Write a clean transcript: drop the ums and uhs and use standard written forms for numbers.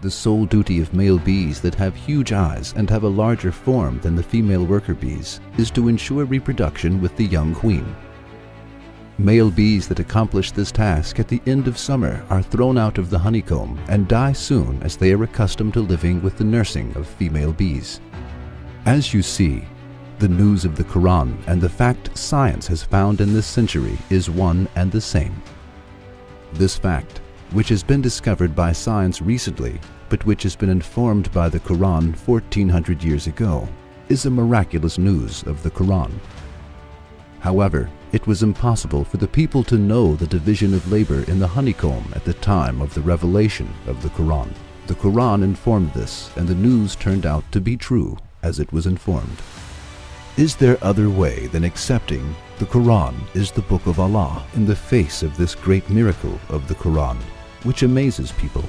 the sole duty of male bees that have huge eyes and have a larger form than the female worker bees is to ensure reproduction with the young queen. Male bees that accomplish this task at the end of summer are thrown out of the honeycomb and die soon as they are accustomed to living with the nursing of female bees. As you see, the news of the Qur'an and the fact science has found in this century is one and the same. This fact, which has been discovered by science recently, but which has been informed by the Qur'an 1400 years ago, is a miraculous news of the Qur'an. However, it was impossible for the people to know the division of labor in the honeycomb at the time of the revelation of the Qur'an. The Qur'an informed this, and the news turned out to be true as it was informed. Is there other way than accepting the Qur'an is the book of Allah in the face of this great miracle of the Qur'an, which amazes people?